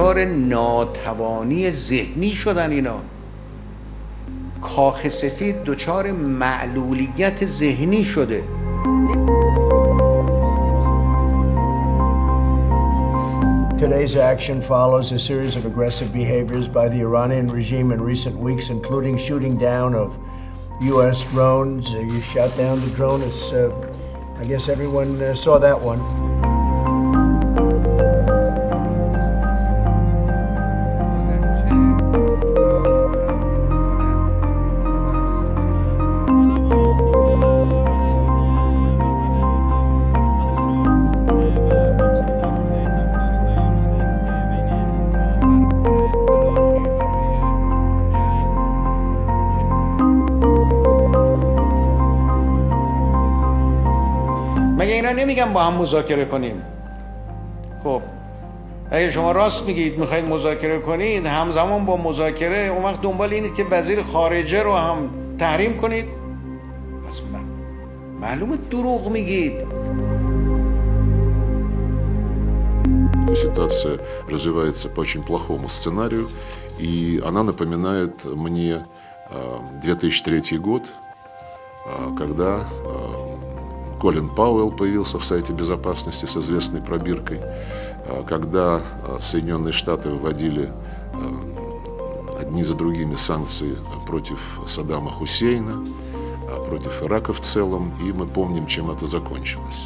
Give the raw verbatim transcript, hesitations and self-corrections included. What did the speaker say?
دچار ناتوانی ذهنی شدن، اینا کاخ سفید دچار معلولیت ذهنی شده. Today's action follows a series of aggressive behaviors by the Iranian regime in recent weeks, including shooting down of U S drones. You shot down the drone. It's, uh, I guess everyone uh, saw that one. مگه اینا نمیگن با هم مذاکره کنیم؟ خب اگه شما راست میگید میخواید مذاکره کنید، همزمان با مذاکره اون وقت دنبال اینید که وزیر خارجه رو هم تحریم کنید؟ پس من معلومه دروغ میگید. Ситуация развивается по очень плохому сценарию, и она напоминает мне две тысячи третий год, когда Колин Пауэлл появился в Совете Безопасности с известной пробиркой, когда Соединенные Штаты вводили одни за другими санкции против Саддама Хусейна, против Ирака в целом, и мы помним, чем это закончилось.